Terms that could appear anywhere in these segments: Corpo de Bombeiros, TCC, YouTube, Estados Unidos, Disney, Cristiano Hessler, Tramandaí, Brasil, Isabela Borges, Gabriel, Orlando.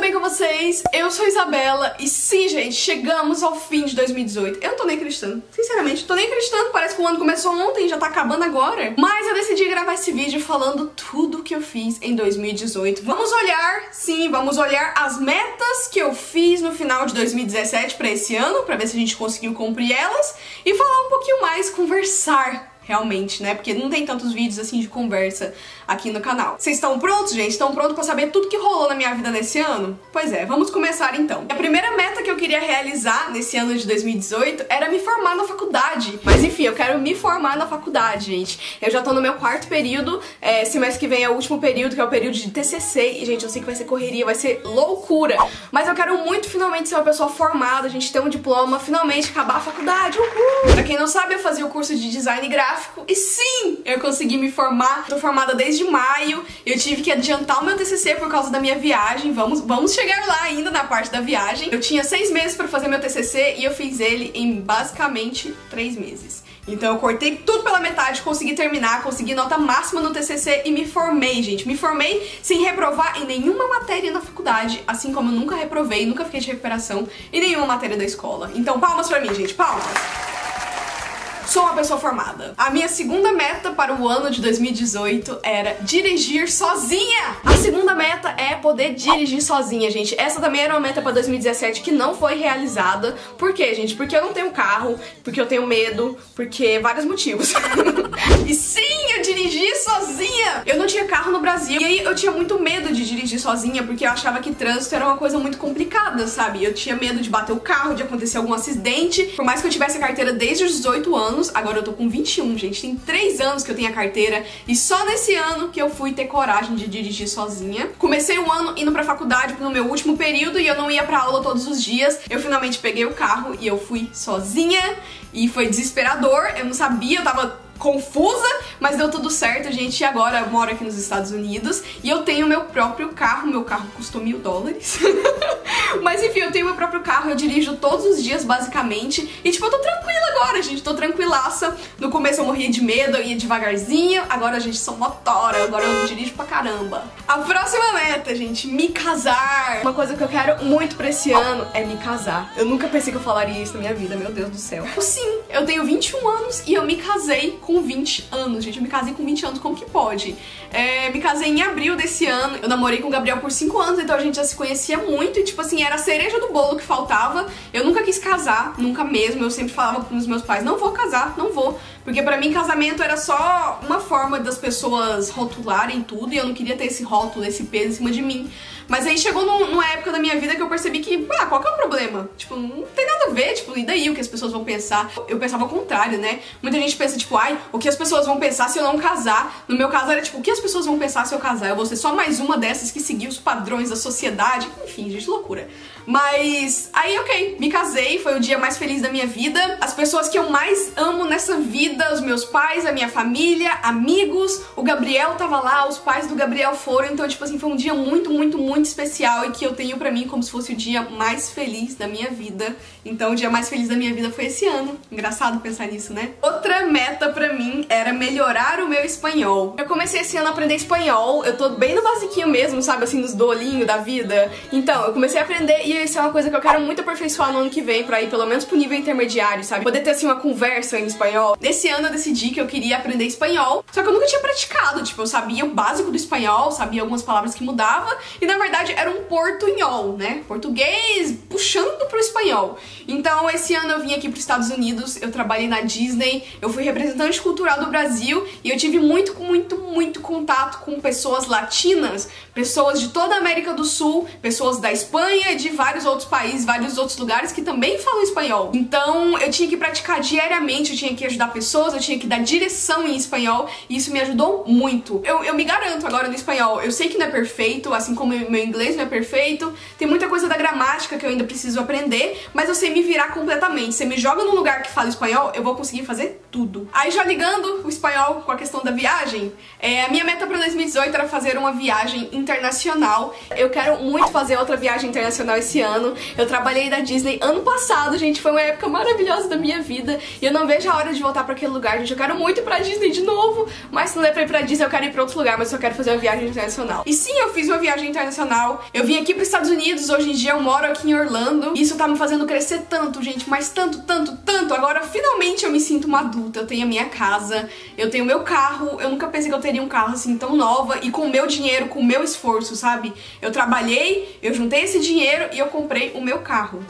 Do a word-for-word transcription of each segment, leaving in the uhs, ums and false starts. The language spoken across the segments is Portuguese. tudo bem com vocês? Eu sou a Isabela e sim, gente, chegamos ao fim de dois mil e dezoito. Eu não tô nem acreditando, sinceramente, tô nem acreditando, parece que o ano começou ontem e já tá acabando agora. Mas eu decidi gravar esse vídeo falando tudo que eu fiz em dois mil e dezoito. Vamos olhar, sim, vamos olhar as metas que eu fiz no final de dois mil e dezessete pra esse ano, pra ver se a gente conseguiu cumprir elas e falar um pouquinho mais, conversar. Realmente, né? Porque não tem tantos vídeos assim de conversa aqui no canal. Vocês estão prontos, gente? Estão prontos pra saber tudo que rolou na minha vida nesse ano? Pois é, vamos começar então. A primeira meta que eu queria realizar nesse ano de dois mil e dezoito era me formar na faculdade. Mas enfim, eu quero me formar na faculdade, gente. Eu já tô no meu quarto período, é, semestre que vem é o último período, que é o período de T C C. E, gente, eu sei que vai ser correria, vai ser loucura. Mas eu quero muito finalmente ser uma pessoa formada, a gente ter um diploma, finalmente acabar a faculdade. Uhul! Pra quem não sabe, eu fazia o curso de design gráfico. E sim, eu consegui me formar. Tô formada desde maio. Eu tive que adiantar o meu T C C por causa da minha viagem. Vamos, vamos chegar lá ainda na parte da viagem. Eu tinha seis meses pra fazer meu T C C e eu fiz ele em basicamente três meses. Então eu cortei tudo pela metade, consegui terminar, consegui nota máxima no T C C e me formei, gente. Me formei sem reprovar em nenhuma matéria na faculdade, assim como eu nunca reprovei, nunca fiquei de recuperação em nenhuma matéria da escola. Então palmas pra mim, gente, palmas! Sou uma pessoa formada. A minha segunda meta para o ano de dois mil e dezoito era dirigir sozinha. A segunda meta é poder dirigir sozinha, gente. Essa também era uma meta para dois mil e dezessete que não foi realizada. Por quê, gente? Porque eu não tenho carro, porque eu tenho medo, porque vários motivos. E sim, eu dirigi sozinha. Eu não tinha carro no Brasil e aí eu tinha muito medo de dirigir sozinha porque eu achava que trânsito era uma coisa muito complicada, sabe? Eu tinha medo de bater o carro, de acontecer algum acidente. Por mais que eu tivesse a carteira desde os dezoito anos, agora eu tô com vinte e um, gente, tem três anos que eu tenho a carteira e só nesse ano que eu fui ter coragem de dirigir sozinha. Comecei um ano indo pra faculdade no meu último período e eu não ia pra aula todos os dias. Eu finalmente peguei o carro e eu fui sozinha e foi desesperador, eu não sabia, eu tava confusa, mas deu tudo certo, gente. E agora eu moro aqui nos Estados Unidos e eu tenho meu próprio carro. Meu carro custou mil dólares. Mas enfim, eu tenho meu próprio carro, eu dirijo todos os dias, basicamente. E tipo, eu tô tranquila agora, gente, tô tranquilaça. No começo eu morria de medo, eu ia devagarzinho. Agora, gente, sou motora, agora eu dirijo pra caramba. A próxima meta, gente, me casar. Uma coisa que eu quero muito pra esse ano é me casar. Eu nunca pensei que eu falaria isso na minha vida, meu Deus do céu. Sim, eu tenho vinte e um anos e eu me casei com com vinte anos, gente, eu me casei com vinte anos, como que pode? É, me casei em abril desse ano, eu namorei com o Gabriel por cinco anos, então a gente já se conhecia muito e tipo assim, era a cereja do bolo que faltava. Eu nunca quis casar, nunca mesmo, eu sempre falava pros meus pais, não vou casar, não vou, porque pra mim casamento era só uma forma das pessoas rotularem tudo e eu não queria ter esse rótulo, esse peso em cima de mim. Mas aí chegou num, numa época da minha vida que eu percebi que, ah, qual que é o problema? Tipo, não tem nada a ver, tipo, e daí o que as pessoas vão pensar? Eu pensava o contrário, né? Muita gente pensa, tipo, ai, o que as pessoas vão pensar se eu não casar? No meu caso era, tipo, o que as pessoas vão pensar se eu casar? Eu vou ser só mais uma dessas que seguiu os padrões da sociedade? Enfim, gente, loucura. Mas aí, ok, me casei, foi o dia mais feliz da minha vida. As pessoas que eu mais amo nessa vida, os meus pais, a minha família, amigos, o Gabriel tava lá, os pais do Gabriel foram, então, tipo assim, foi um dia muito, muito, muito especial e que eu tenho pra mim como se fosse o dia mais feliz da minha vida. Então o dia mais feliz da minha vida foi esse ano. Engraçado pensar nisso, né? Outra meta pra mim era melhorar o meu espanhol. Eu comecei esse ano a aprender espanhol, eu tô bem no basiquinho mesmo, sabe? Assim, nos dolinhos da vida. Então, eu comecei a aprender e isso é uma coisa que eu quero muito aperfeiçoar no ano que vem pra ir pelo menos pro nível intermediário, sabe? Poder ter, assim, uma conversa em espanhol. Nesse ano eu decidi que eu queria aprender espanhol, só que eu nunca tinha praticado, tipo, eu sabia o básico do espanhol, sabia algumas palavras que mudava e na Na verdade era um portunhol, né? Português puxando pro espanhol. Então esse ano eu vim aqui pros Estados Unidos, eu trabalhei na Disney, eu fui representante cultural do Brasil e eu tive muito, muito, muito contato com pessoas latinas, pessoas de toda a América do Sul, pessoas da Espanha e de vários outros países, vários outros lugares que também falam espanhol. Então eu tinha que praticar diariamente, eu tinha que ajudar pessoas, eu tinha que dar direção em espanhol e isso me ajudou muito. Eu, eu me garanto agora no espanhol, eu sei que não é perfeito, assim como eu meu inglês não é perfeito, tem muita coisa da gramática que eu ainda preciso aprender, mas eu sei me virar completamente. Você me joga num lugar que fala espanhol, eu vou conseguir fazer tudo. Aí já ligando o espanhol com a questão da viagem, é, a minha meta para dois mil e dezoito era fazer uma viagem internacional. Eu quero muito fazer outra viagem internacional esse ano. Eu trabalhei da Disney ano passado, gente, foi uma época maravilhosa da minha vida e eu não vejo a hora de voltar para aquele lugar, gente. Eu quero muito ir pra Disney de novo, mas se não der pra ir pra Disney eu quero ir pra outro lugar, mas eu quero fazer uma viagem internacional. E sim, eu fiz uma viagem internacional, eu vim aqui pros Estados Unidos, hoje em dia eu moro aqui em Orlando e isso tá me fazendo crescer tanto, gente, mas tanto, tanto, tanto. Agora finalmente eu me sinto uma adulta, eu tenho a minha casa, eu tenho meu carro, eu nunca pensei que eu teria um carro assim tão nova e com o meu dinheiro, com o meu esforço, sabe? Eu trabalhei, eu juntei esse dinheiro e eu comprei o meu carro.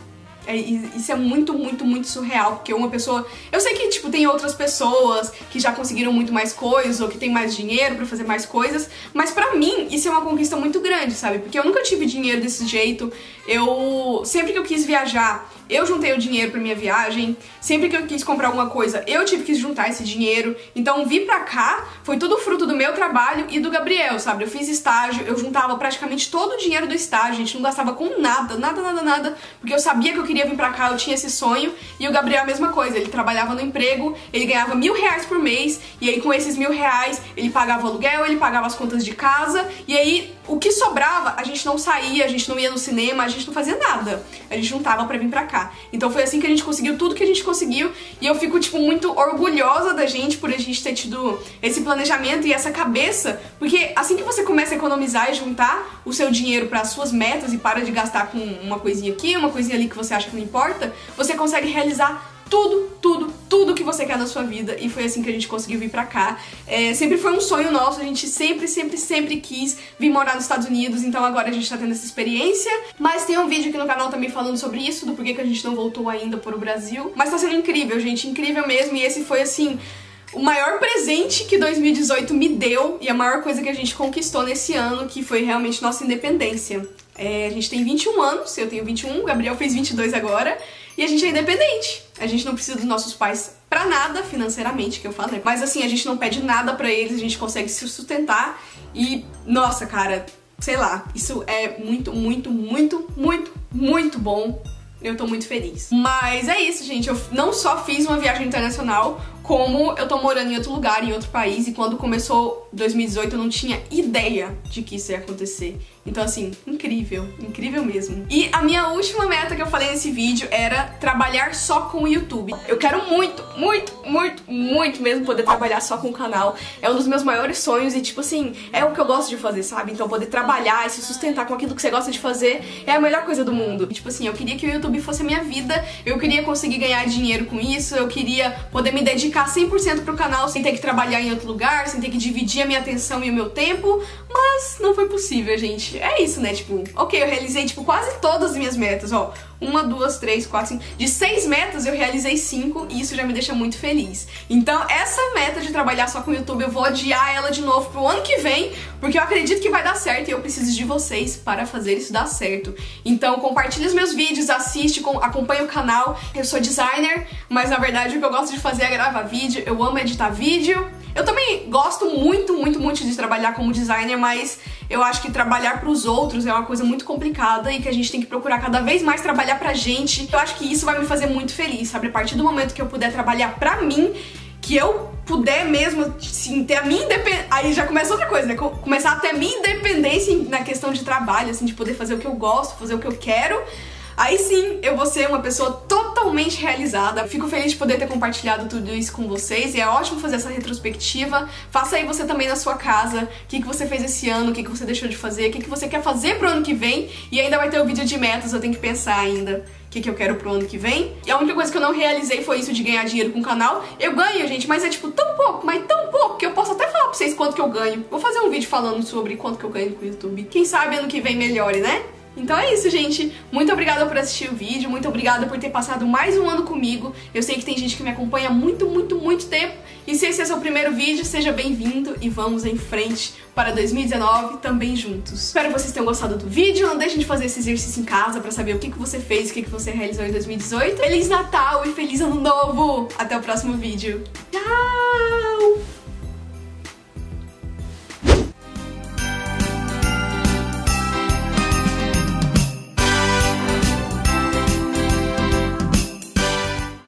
É, isso é muito, muito, muito surreal, porque uma pessoa... Eu sei que, tipo, tem outras pessoas que já conseguiram muito mais coisas ou que tem mais dinheiro pra fazer mais coisas, mas pra mim isso é uma conquista muito grande, sabe? Porque eu nunca tive dinheiro desse jeito, eu... Sempre que eu quis viajar, eu juntei o dinheiro pra minha viagem, sempre que eu quis comprar alguma coisa, eu tive que juntar esse dinheiro, então vir pra cá foi tudo fruto do meu trabalho e do Gabriel, sabe? Eu fiz estágio, eu juntava praticamente todo o dinheiro do estágio, a gente não gastava com nada, nada, nada, nada, porque eu sabia que eu Eu queria vir pra cá, eu tinha esse sonho, e o Gabriel a mesma coisa, ele trabalhava no emprego, ele ganhava mil reais por mês, e aí com esses mil reais ele pagava o aluguel, ele pagava as contas de casa, e aí o que sobrava, a gente não saía, a gente não ia no cinema, a gente não fazia nada, a gente juntava pra vir pra cá. Então foi assim que a gente conseguiu tudo que a gente conseguiu, e eu fico, tipo, muito orgulhosa da gente por a gente ter tido esse planejamento e essa cabeça, porque assim que você começa a economizar e juntar o seu dinheiro para as suas metas e para de gastar com uma coisinha aqui, uma coisinha ali que você acha que não importa, você consegue realizar tudo, tudo, tudo que você quer na sua vida. E foi assim que a gente conseguiu vir pra cá. É, sempre foi um sonho nosso, a gente sempre, sempre, sempre quis vir morar nos Estados Unidos, então agora a gente tá tendo essa experiência. Mas tem um vídeo aqui no canal também falando sobre isso, do porquê que a gente não voltou ainda pro Brasil. Mas tá sendo incrível, gente, incrível mesmo, e esse foi, assim, o maior presente que dois mil e dezoito me deu e a maior coisa que a gente conquistou nesse ano, que foi realmente nossa independência. É, a gente tem vinte e um anos, eu tenho vinte e um, o Gabriel fez vinte e dois agora, e a gente é independente. A gente não precisa dos nossos pais pra nada, financeiramente, que eu falo, né? Mas assim, a gente não pede nada pra eles, a gente consegue se sustentar e, nossa, cara, sei lá, isso é muito, muito, muito, muito, muito bom. Eu tô muito feliz. Mas é isso, gente. Eu não só fiz uma viagem internacional, como eu tô morando em outro lugar, em outro país, e quando começou dois mil e dezoito eu não tinha ideia de que isso ia acontecer. Então, assim, incrível, incrível mesmo. E a minha última meta que eu falei nesse vídeo era trabalhar só com o YouTube. Eu quero muito, muito, muito, muito mesmo poder trabalhar só com o canal. É um dos meus maiores sonhos e, tipo assim, é o que eu gosto de fazer, sabe? Então poder trabalhar e se sustentar com aquilo que você gosta de fazer é a melhor coisa do mundo. E, tipo assim, eu queria que o YouTube fosse a minha vida, eu queria conseguir ganhar dinheiro com isso, eu queria poder me dedicar cem por cento pro canal sem ter que trabalhar em outro lugar, sem ter que dividir a minha atenção e o meu tempo, mas não foi possível, gente. É isso, né? Tipo, ok, eu realizei, tipo, quase todas as minhas metas, ó. Uma, duas, três, quatro, cinco. De seis metas eu realizei cinco e isso já me deixa muito feliz. Então essa meta de trabalhar só com o YouTube, eu vou adiar ela de novo pro ano que vem, porque eu acredito que vai dar certo e eu preciso de vocês para fazer isso dar certo. Então compartilha os meus vídeos, assiste, acompanha o canal. Eu sou designer, mas na verdade o que eu gosto de fazer é gravar vídeo, eu amo editar vídeo. Eu também gosto muito, muito, muito de trabalhar como designer, mas eu acho que trabalhar pros outros é uma coisa muito complicada e que a gente tem que procurar cada vez mais trabalhar pra gente. Eu acho que isso vai me fazer muito feliz, sabe? A partir do momento que eu puder trabalhar pra mim, que eu puder mesmo, assim, ter a minha independência... Aí já começa outra coisa, né? Começar a ter a minha independência na questão de trabalho, assim, de poder fazer o que eu gosto, fazer o que eu quero... Aí sim, eu vou ser uma pessoa totalmente realizada. Fico feliz de poder ter compartilhado tudo isso com vocês. E é ótimo fazer essa retrospectiva. Faça aí você também na sua casa. O que, que você fez esse ano, o que, que você deixou de fazer, o que, que você quer fazer pro ano que vem. E ainda vai ter o vídeo de metas, eu tenho que pensar ainda o que, que eu quero pro ano que vem. E a única coisa que eu não realizei foi isso de ganhar dinheiro com o canal. Eu ganho, gente, mas é tipo tão pouco, mas tão pouco, que eu posso até falar pra vocês quanto que eu ganho. Vou fazer um vídeo falando sobre quanto que eu ganho com o YouTube. Quem sabe ano que vem melhore, né? Então é isso, gente. Muito obrigada por assistir o vídeo, muito obrigada por ter passado mais um ano comigo. Eu sei que tem gente que me acompanha há muito, muito, muito tempo. E se esse é o seu primeiro vídeo, seja bem-vindo e vamos em frente para dois mil e dezenove também juntos. Espero que vocês tenham gostado do vídeo. Não deixem de fazer esse exercício em casa para saber o que, que você fez, o que, que você realizou em dois mil e dezoito. Feliz Natal e feliz Ano Novo! Até o próximo vídeo. Tchau!